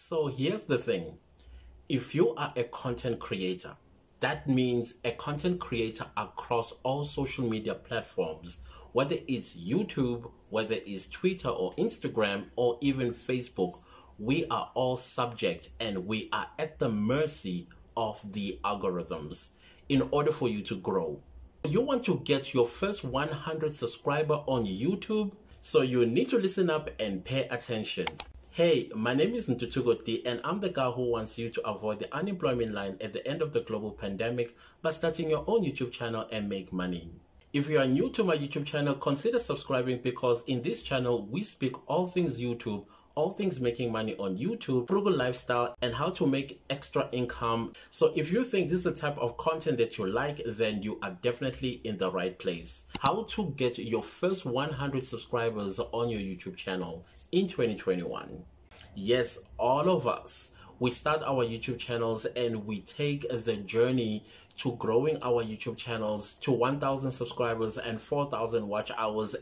So here's the thing. If you are a content creator, that means a content creator across all social media platforms, whether it's YouTube, whether it's Twitter or Instagram or even Facebook, we are all subject and we are at the mercy of the algorithms in order for you to grow. You want to get your first 100 subscriber on YouTube, so you need to listen up and pay attention. Hey, my name is Ntutugoti and I'm the guy who wants you to avoid the unemployment line at the end of the global pandemic by starting your own YouTube channel and make money. If you are new to my YouTube channel, consider subscribing, because in this channel we speak all things YouTube, all things making money on YouTube, frugal lifestyle and how to make extra income. So if you think this is the type of content that you like, then you are definitely in the right place. How to get your first 100 subscribers on your YouTube channel in 2021. Yes, all of us, we start our YouTube channels and we take the journey to growing our YouTube channels to 1,000 subscribers and 4,000 watch hours,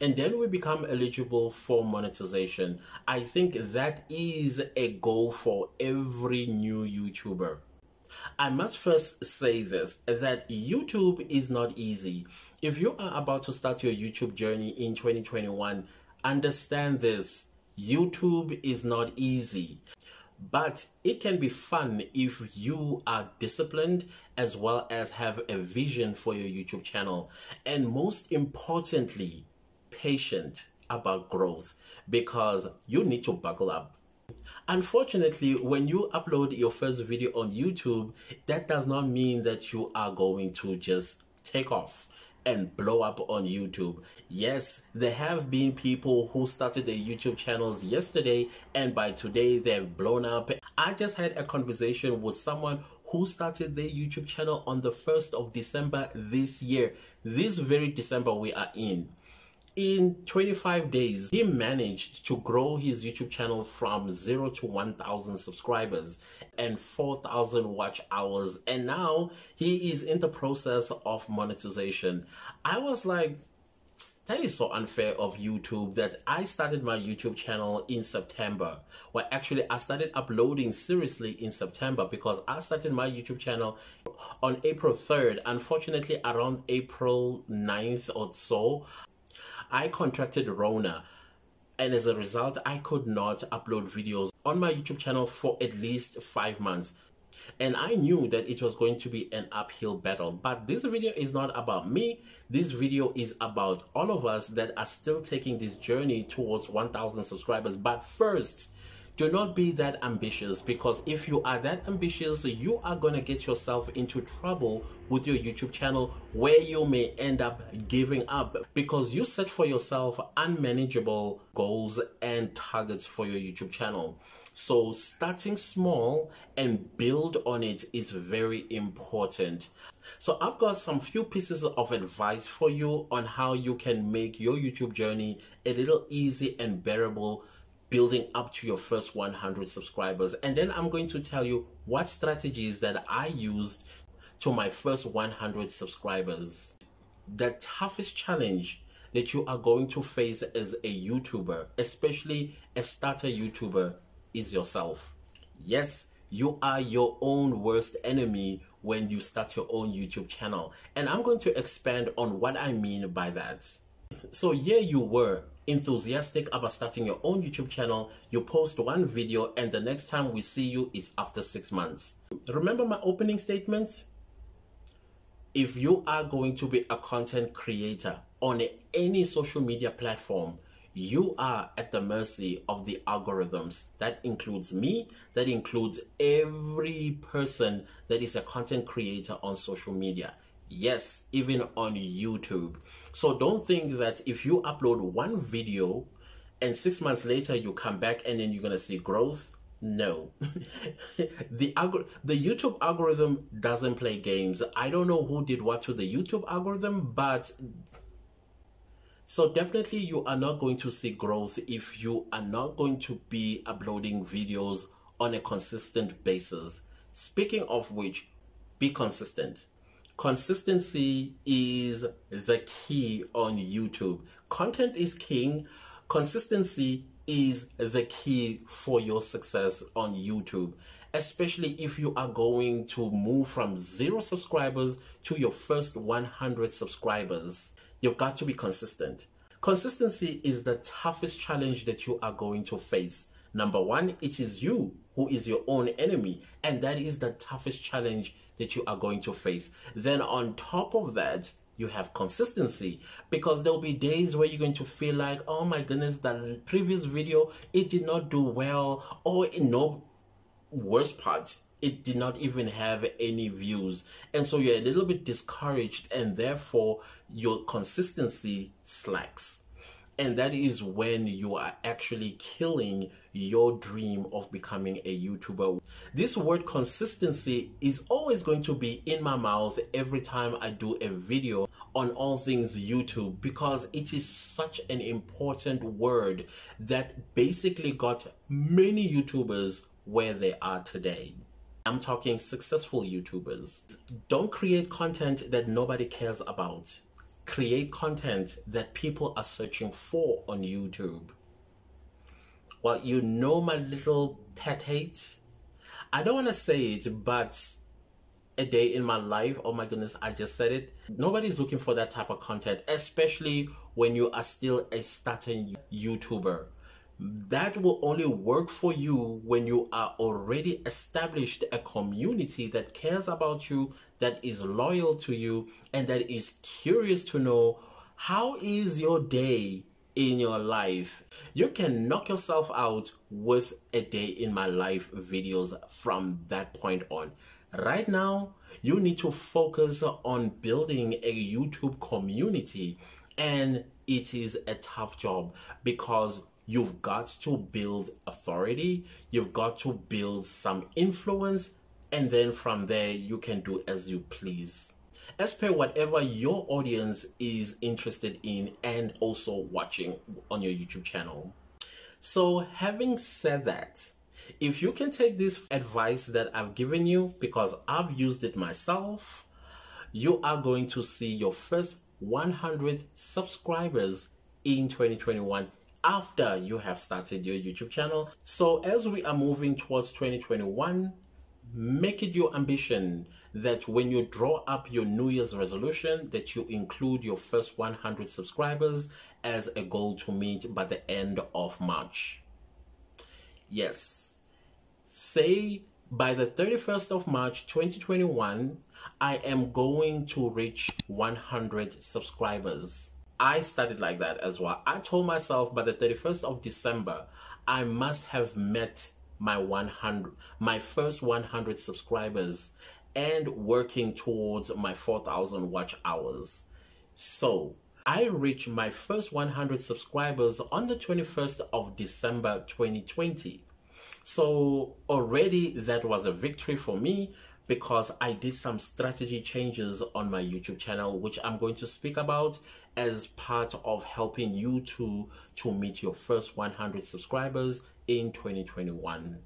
and then we become eligible for monetization. I think that is a goal for every new YouTuber. I must first say this, that YouTube is not easy. If you are about to start your YouTube journey in 2021, understand this, YouTube is not easy, but it can be fun if you are disciplined as well as have a vision for your YouTube channel, and most importantly, patient about growth, because you need to buckle up. Unfortunately, when you upload your first video on YouTube, that does not mean that you are going to just take off and blow up on YouTube. Yes, there have been people who started their YouTube channels yesterday and by today they've blown up. I just had a conversation with someone who started their YouTube channel on the 1st of December this year, this very December we are in. In 25 days, he managed to grow his YouTube channel from 0 to 1,000 subscribers and 4,000 watch hours. And now he is in the process of monetization. I was like, that is so unfair of YouTube that I started my YouTube channel in September. Well, actually, I started uploading seriously in September, because I started my YouTube channel on April 3rd. Unfortunately, around April 9th or so, I contracted Rona, and as a result I could not upload videos on my YouTube channel for at least 5 months, and I knew that it was going to be an uphill battle. But this video is not about me. This video is about all of us that are still taking this journey towards 1,000 subscribers. But first, do not be that ambitious, because if you are that ambitious, you are going to get yourself into trouble with your YouTube channel, where you may end up giving up because you set for yourself unmanageable goals and targets for your YouTube channel. So starting small and build on it is very important. So I've got some few pieces of advice for you on how you can make your YouTube journey a little easy and bearable, building up to your first 100 subscribers. And then I'm going to tell you what strategies that I used to my first 100 subscribers. The toughest challenge that you are going to face as a YouTuber, especially a starter YouTuber, is yourself. Yes, you are your own worst enemy when you start your own YouTube channel. And I'm going to expand on what I mean by that. So here you were, enthusiastic about starting your own YouTube channel. You post one video and the next time we see you is after 6 months. Remember my opening statement? If you are going to be a content creator on any social media platform, you are at the mercy of the algorithms. That includes me, that includes every person that is a content creator on social media. Yes, even on YouTube. So don't think that if you upload one video and 6 months later you come back and then you're going to see growth. No. The YouTube algorithm doesn't play games. I don't know who did what to the YouTube algorithm, but so definitely you are not going to see growth if you are not going to be uploading videos on a consistent basis. Speaking of which, be consistent. Consistency is the key on YouTube. Content is king. Consistency is the key for your success on YouTube, especially if you are going to move from 0 subscribers to your first 100 subscribers. You've got to be consistent. Consistency is the toughest challenge that you are going to face. Number one, it is you who is your own enemy, and that is the toughest challenge that you are going to face. Then on top of that, you have consistency, because there'll be days where you're going to feel like, oh my goodness, that previous video, it did not do well, or in no worse part, it did not even have any views. And so you're a little bit discouraged, and therefore your consistency slacks. And that is when you are actually killing your dream of becoming a YouTuber. This word consistency is always going to be in my mouth every time I do a video on all things YouTube, because it is such an important word that basically got many YouTubers where they are today. I'm talking successful YouTubers. Don't create content that nobody cares about. Create content that people are searching for on YouTube. Well, you know my little pet hate. I don't want to say it, but a day in my life, oh my goodness, I just said it. Nobody's looking for that type of content, especially when you are still a starting YouTuber. That will only work for you when you are already established a community that cares about you, that is loyal to you, and that is curious to know how is your day in your life. You can knock yourself out with a day in my life videos from that point on. Right now, you need to focus on building a YouTube community, and it is a tough job because you've got to build authority, you've got to build some influence, and then from there you can do as you please, as per whatever your audience is interested in and also watching on your YouTube channel. So having said that, if you can take this advice that I've given you, because I've used it myself, you are going to see your first 100 subscribers in 2021 after you have started your YouTube channel. So as we are moving towards 2021, make it your ambition that when you draw up your New Year's resolution, that you include your first 100 subscribers as a goal to meet by the end of March. Yes, say by the 31st of March 2021, I am going to reach 100 subscribers. I started like that as well. I told myself by the 31st of December, I must have met my first 100 subscribers and working towards my 4,000 watch hours. So I reached my first 100 subscribers on the 21st of December 2020. So already that was a victory for me, because I did some strategy changes on my YouTube channel, which I'm going to speak about as part of helping you to meet your first 100 subscribers in 2021.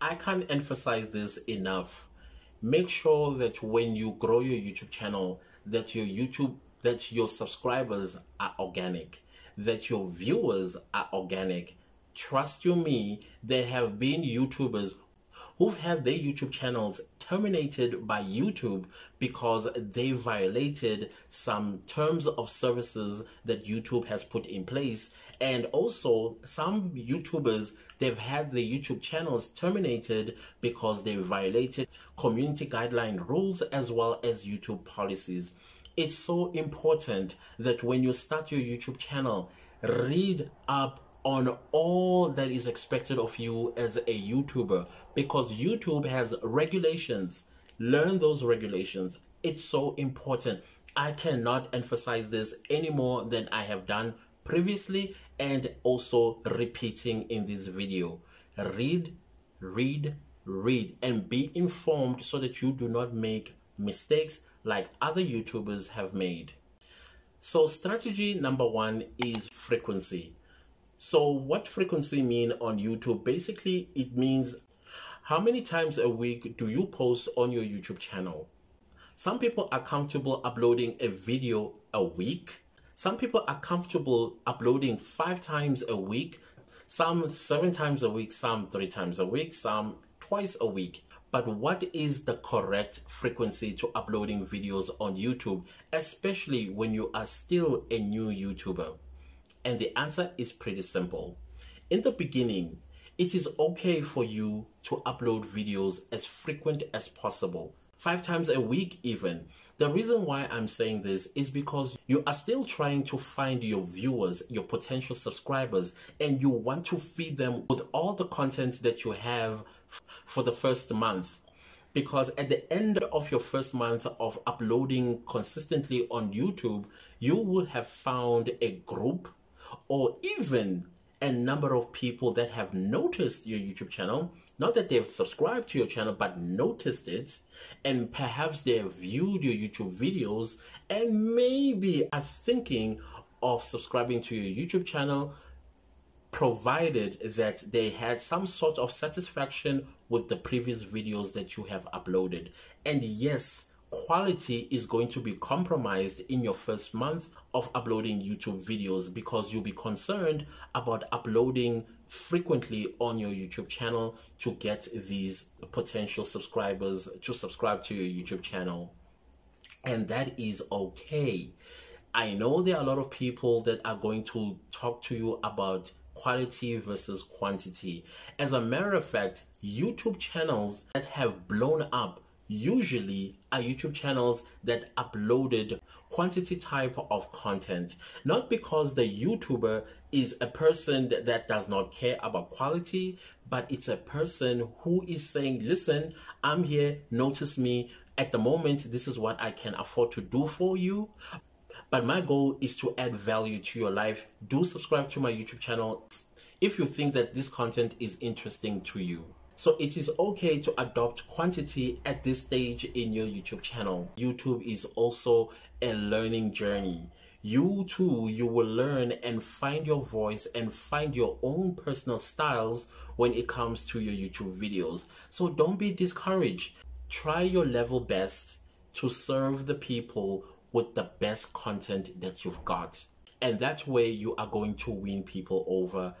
I can't emphasize this enough. Make sure that when you grow your YouTube channel, that your subscribers are organic, that your viewers are organic. Trust you me, there have been YouTubers who've had their YouTube channels terminated by YouTube because they violated some terms of services that YouTube has put in place. And also some YouTubers, they've had their YouTube channels terminated because they violated community guideline rules as well as YouTube policies. It's so important that when you start your YouTube channel, read up on all that is expected of you as a YouTuber, because YouTube has regulations. Learn those regulations. It's so important. I cannot emphasize this any more than I have done previously, and also repeating in this video. Read and be informed so that you do not make mistakes like other YouTubers have made. So strategy number one is frequency. So what frequency mean on YouTube? Basically, it means how many times a week do you post on your YouTube channel? Some people are comfortable uploading a video a week. Some people are comfortable uploading 5 times a week. some 7 times a week, some 3 times a week, some twice a week. But what is the correct frequency to uploading videos on YouTube, especially when you are still a new YouTuber? And the answer is pretty simple. In the beginning, it is okay for you to upload videos as frequent as possible, 5 times a week even. The reason why I'm saying this is because you are still trying to find your viewers, your potential subscribers, and you want to feed them with all the content that you have for the first month. Because at the end of your first month of uploading consistently on YouTube, you will have found a group or even a number of people that have noticed your YouTube channel, not that they've subscribed to your channel, but noticed it, and perhaps they have viewed your YouTube videos and maybe are thinking of subscribing to your YouTube channel, provided that they had some sort of satisfaction with the previous videos that you have uploaded. And yes, quality is going to be compromised in your first month of uploading YouTube videos because you'll be concerned about uploading frequently on your YouTube channel to get these potential subscribers to subscribe to your YouTube channel. And that is okay. I know there are a lot of people that are going to talk to you about quality versus quantity. As a matter of fact, YouTube channels that have blown up usually are YouTube channels that uploaded quantity type of content. Not because the YouTuber is a person that does not care about quality, but it's a person who is saying, listen, I'm here, notice me. At the moment, this is what I can afford to do for you. But my goal is to add value to your life. Do subscribe to my YouTube channel if you think that this content is interesting to you. So it is okay to adopt quantity at this stage in your YouTube channel. YouTube is also a learning journey. You too, you will learn and find your voice and find your own personal styles when it comes to your YouTube videos. So don't be discouraged. Try your level best to serve the people with the best content that you've got. And that way you are going to win people over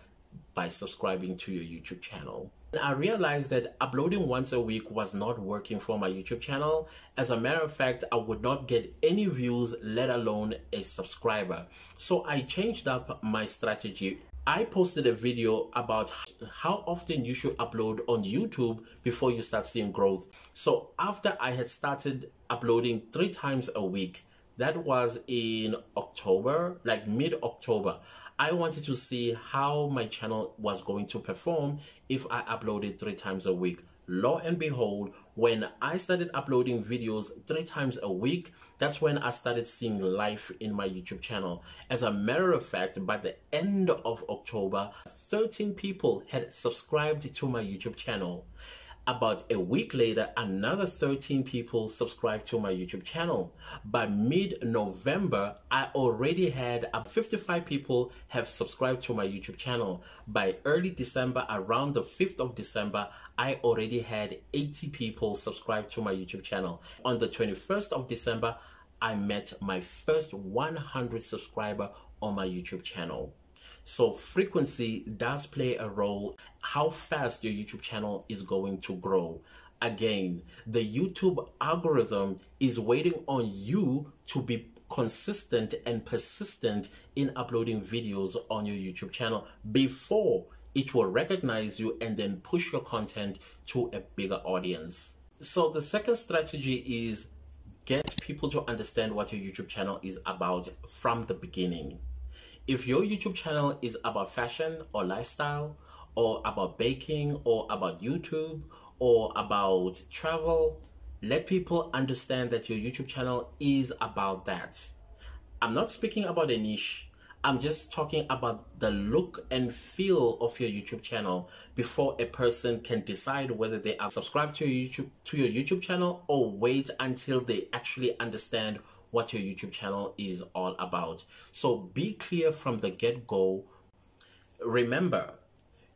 by subscribing to your YouTube channel. And I realized that uploading once a week was not working for my YouTube channel. As a matter of fact, I would not get any views, let alone a subscriber. So I changed up my strategy. I posted a video about how often you should upload on YouTube before you start seeing growth. So after I had started uploading 3 times a week, that was in October, like mid-October. I wanted to see how my channel was going to perform if I uploaded 3 times a week. Lo and behold, when I started uploading videos 3 times a week, that's when I started seeing life in my YouTube channel. As a matter of fact, by the end of October, 13 people had subscribed to my YouTube channel. About a week later, another 13 people subscribed to my YouTube channel. By mid-November, I already had 55 people have subscribed to my YouTube channel. By early December, around the 5th of December, I already had 80 people subscribed to my YouTube channel. On the 21st of December, I met my first 100 subscriber on my YouTube channel. So frequency does play a role, how fast your YouTube channel is going to grow. Again, the YouTube algorithm is waiting on you to be consistent and persistent in uploading videos on your YouTube channel before it will recognize you and then push your content to a bigger audience. So the second strategy is get people to understand what your YouTube channel is about from the beginning. If your YouTube channel is about fashion or lifestyle or about baking or about YouTube or about travel, let people understand that your YouTube channel is about that. I'm not speaking about a niche. I'm just talking about the look and feel of your YouTube channel before a person can decide whether they are subscribed to your YouTube channel or wait until they actually understand what your YouTube channel is all about. So be clear from the get-go. Remember,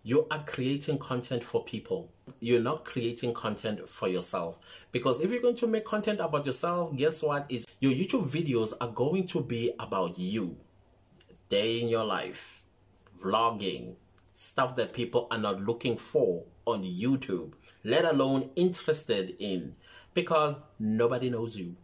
you are creating content for people. You're not creating content for yourself. Because if you're going to make content about yourself, guess what? Is your YouTube videos are going to be about you. Day in your life, vlogging, stuff that people are not looking for on YouTube, let alone interested in, because nobody knows you.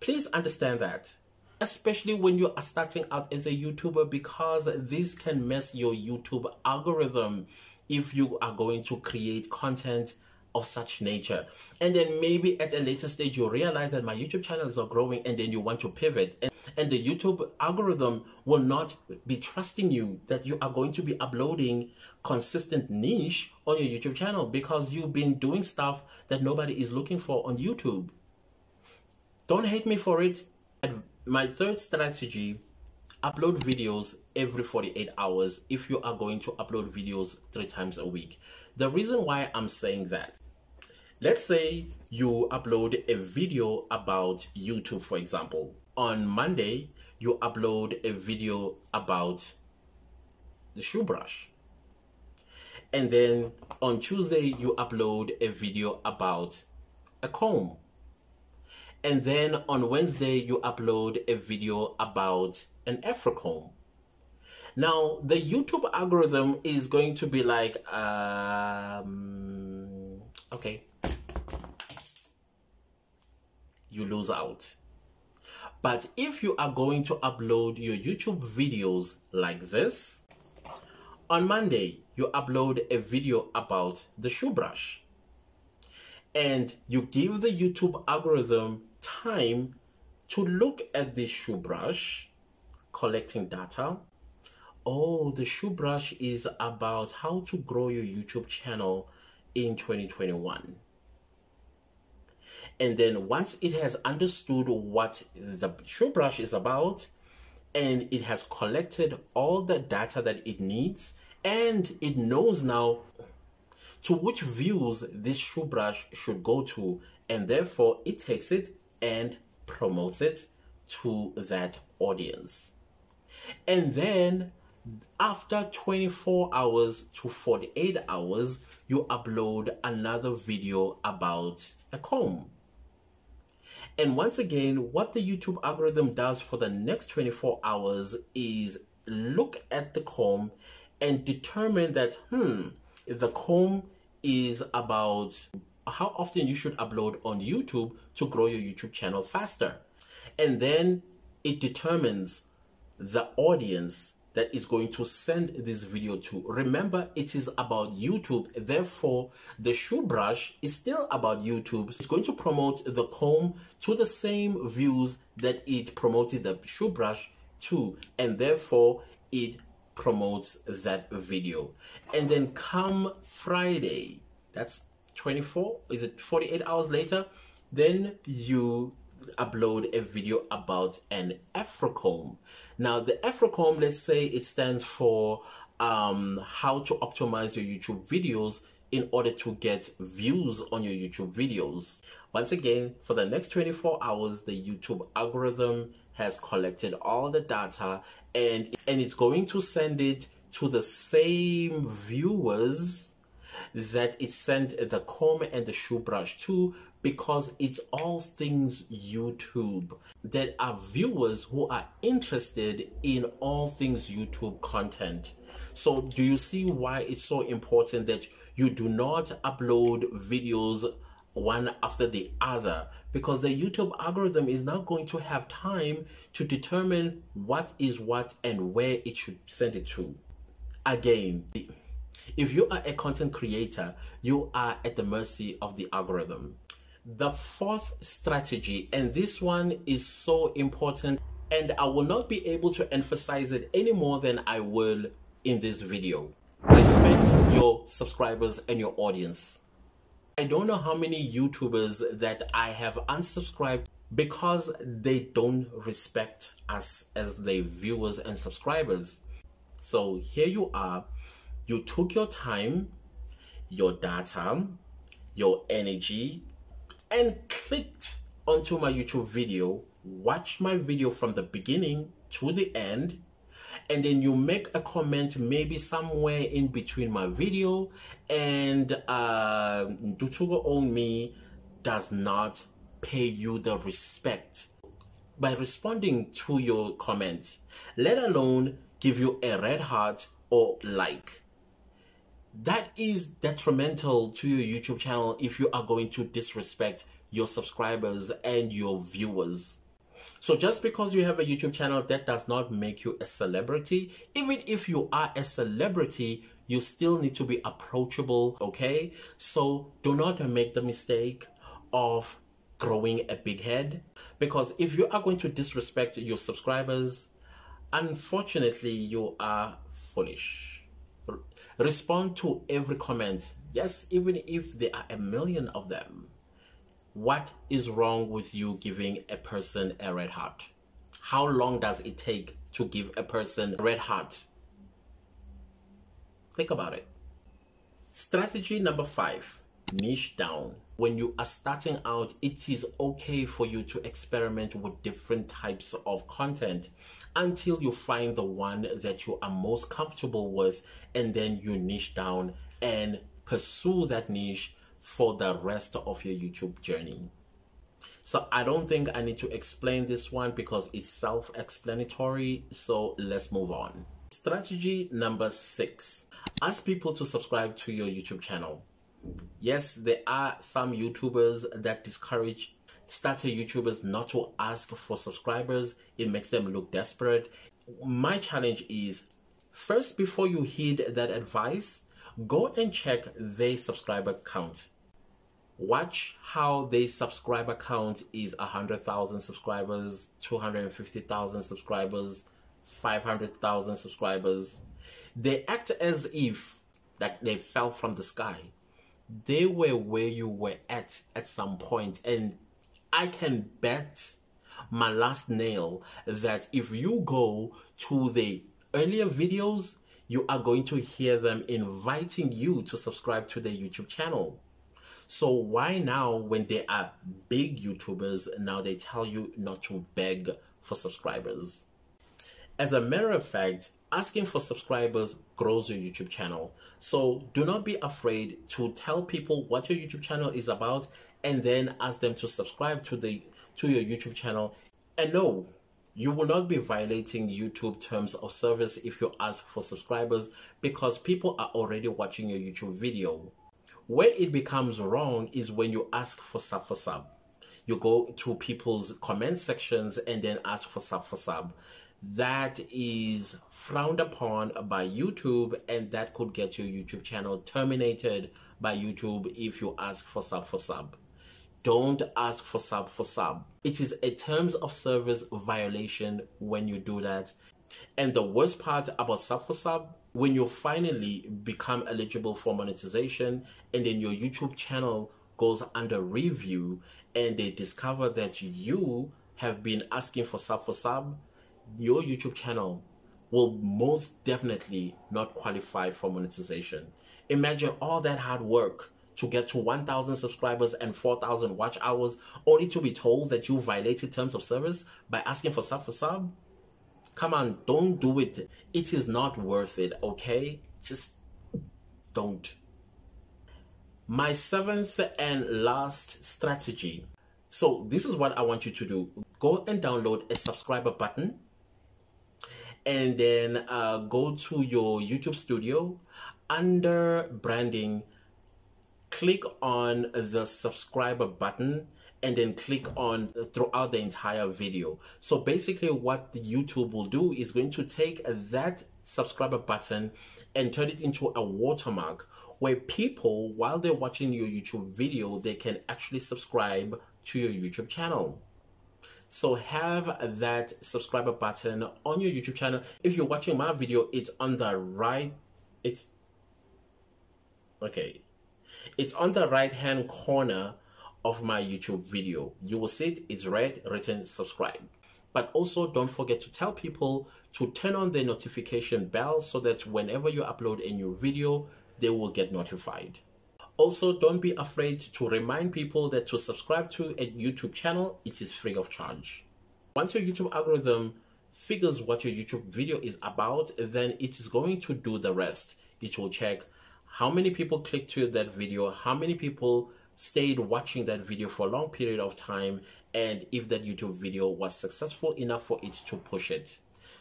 Please understand that, especially when you are starting out as a YouTuber, because this can mess your YouTube algorithm if you are going to create content of such nature. And then maybe at a later stage you realize that my YouTube channel is not growing, and then you want to pivot, and the YouTube algorithm will not be trusting you that you are going to be uploading consistent niche on your YouTube channel, because you've been doing stuff that nobody is looking for on YouTube. Don't hate me for it. And my third strategy, upload videos every 48 hours if you are going to upload videos 3 times a week. The reason why I'm saying that, let's say you upload a video about YouTube, for example. On Monday, you upload a video about the shoe brush. And then on Tuesday, you upload a video about a comb. And then on Wednesday, you upload a video about an afro comb. Now, the YouTube algorithm is going to be like, okay, you lose out. But if you are going to upload your YouTube videos like this, on Monday, you upload a video about the shoe brush, and you give the YouTube algorithm time to look at the shoe brush, collecting data. Oh, the shoe brush is about how to grow your YouTube channel in 2021. And then once it has understood what the shoe brush is about, and it has collected all the data that it needs, and it knows now to which views this shoe brush should go to, and therefore it takes it and promotes it to that audience. And then after 24 hours to 48 hours, you upload another video about a comb. And once again, what the YouTube algorithm does for the next 24 hours is look at the comb and determine that, the comb is about how often you should upload on YouTube to grow your YouTube channel faster. And then it determines the audience that is going to send this video to. Remember, it is about YouTube, therefore the shoe brush is still about YouTube. It's going to promote the comb to the same views that it promoted the shoe brush to, and therefore it promotes that video. And then come Friday, that's 48 hours later, then you upload a video about an afro comb. Now the afro comb, let's say it stands for how to optimize your YouTube videos in order to get views on your YouTube videos. Once again, for the next 24 hours, the YouTube algorithm has collected all the data, and it's going to send it to the same viewers that it sent the comb and the shoe brush to, because it's all things YouTube. There are viewers who are interested in all things YouTube content. So do you see why it's so important that you do not upload videos one after the other? Because the YouTube algorithm is not going to have time to determine what is what and where it should send it to. Again, if you are a content creator, you are at the mercy of the algorithm. The fourth strategy, and this one is so important, and I will not be able to emphasize it any more than I will in this video. Respect your subscribers and your audience. I don't know how many YouTubers that I have unsubscribed because they don't respect us as their viewers and subscribers. So here you are, you took your time, your data, your energy, and clicked onto my YouTube video, watch my video from the beginning to the end, and then you make a comment maybe somewhere in between my video and Ntutugoti does not pay you the respect by responding to your comment, let alone give you a red heart or like. that is detrimental to your YouTube channel if you are going to disrespect your subscribers and your viewers. So just because you have a YouTube channel, that does not make you a celebrity. Even if you are a celebrity, you still need to be approachable, okay? So do not make the mistake of growing a big head, because if you are going to disrespect your subscribers, unfortunately, you are foolish. Respond to every comment. Yes, even if there are a million of them. What is wrong with you giving a person a red heart? How long does it take to give a person a red heart? Think about it. Strategy number 5, niche down. When you are starting out, it is okay for you to experiment with different types of content until you find the one that you are most comfortable with, and then you niche down and pursue that niche for the rest of your YouTube journey. So I don't think I need to explain this one because it's self-explanatory, so let's move on. Strategy number 6, ask people to subscribe to your YouTube channel. Yes, there are some YouTubers that discourage starter YouTubers not to ask for subscribers. It makes them look desperate. My challenge is, first, before you heed that advice, go and check their subscriber count. Watch how their subscriber count is 100,000 subscribers, 250,000 subscribers, 500,000 subscribers. They act as if that they fell from the sky. They were where you were at some point, and I can bet my last nail that if you go to the earlier videos, you are going to hear them inviting you to subscribe to their YouTube channel. So why now, when they are big YouTubers, now they tell you not to beg for subscribers? As a matter of fact, asking for subscribers grows your YouTube channel. So do not be afraid to tell people what your YouTube channel is about and then ask them to subscribe to your YouTube channel. And no, you will not be violating YouTube terms of service if you ask for subscribers, because people are already watching your YouTube video. Where it becomes wrong is when you ask for sub for sub. You go to people's comment sections and then ask for sub for sub. That is frowned upon by YouTube, and that could get your YouTube channel terminated by YouTube if you ask for sub for sub. Don't ask for sub for sub. It is a terms of service violation when you do that. And the worst part about sub for sub, when you finally become eligible for monetization and then your YouTube channel goes under review and they discover that you have been asking for sub, your YouTube channel will most definitely not qualify for monetization. Imagine all that hard work to get to 1,000 subscribers and 4,000 watch hours, only to be told that you violated terms of service by asking for sub for sub? Come on, don't do it. It is not worth it, okay? Just don't. My 7th and last strategy. So this is what I want you to do. Go and download a subscriber button, and then go to your YouTube studio. Under branding, click on the subscriber button and then click on throughout the entire video. So basically what YouTube will do is going to take that subscriber button and turn it into a watermark where people, while they're watching your YouTube video, they can actually subscribe to your YouTube channel. So have that subscriber button on your YouTube channel. If you're watching my video, it's on the right, it's on the right hand corner of my YouTube video. You will see it, it's red, written subscribe. But also don't forget to tell people to turn on the notification bell so that whenever you upload a new video, they will get notified. Also, don't be afraid to remind people that to subscribe to a YouTube channel, it is free of charge. Once your YouTube algorithm figures what your YouTube video is about, then it is going to do the rest. It will check how many people clicked to that video, how many people stayed watching that video for a long period of time, and if that YouTube video was successful enough for it to push it.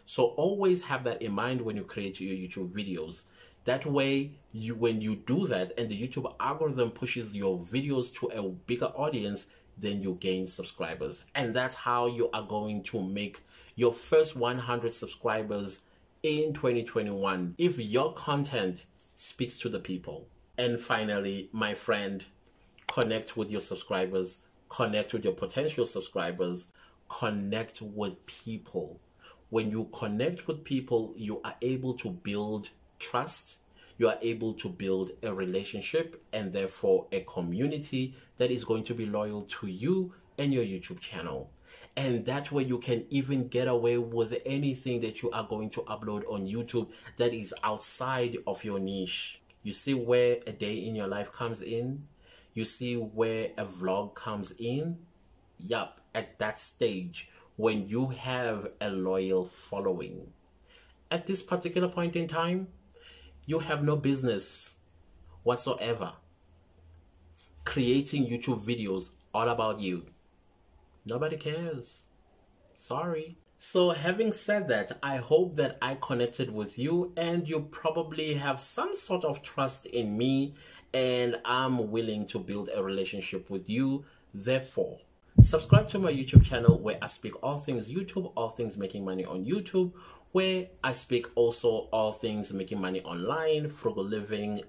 So always have that in mind when you create your YouTube videos. That way, when you do that and the YouTube algorithm pushes your videos to a bigger audience, then you gain subscribers. And that's how you are going to make your first 100 subscribers in 2021 if your content speaks to the people. And finally, my friend, connect with your subscribers, connect with your potential subscribers, connect with people. When you connect with people, you are able to build trust, you are able to build a relationship, and therefore a community that is going to be loyal to you and your YouTube channel. And that way you can even get away with anything that you are going to upload on YouTube that is outside of your niche. You see where a day in your life comes in? You see where a vlog comes in? Yup, at that stage when you have a loyal following. At this particular point in time, you have no business whatsoever creating YouTube videos all about you. Nobody cares. Sorry. So having said that, I hope that I connected with you and you probably have some sort of trust in me, and I'm willing to build a relationship with you. Therefore, subscribe to my YouTube channel where I speak all things YouTube, all things making money on YouTube, where I speak also all things making money online, frugal living,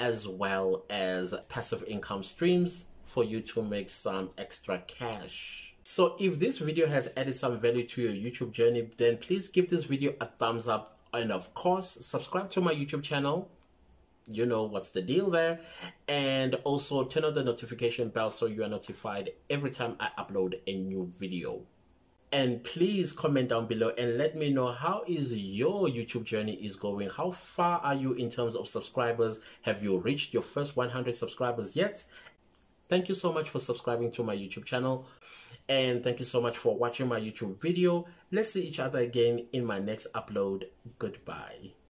as well as passive income streams for you to make some extra cash. So if this video has added some value to your YouTube journey, then please give this video a thumbs up, and of course subscribe to my YouTube channel. You know what's the deal there. And also turn on the notification bell so you are notified every time I upload a new video. And please comment down below and let me know, how is your YouTube journey is going? How far are you in terms of subscribers? Have you reached your first 100 subscribers yet? Thank you so much for subscribing to my YouTube channel, and thank you so much for watching my YouTube video. Let's see each other again in my next upload. Goodbye.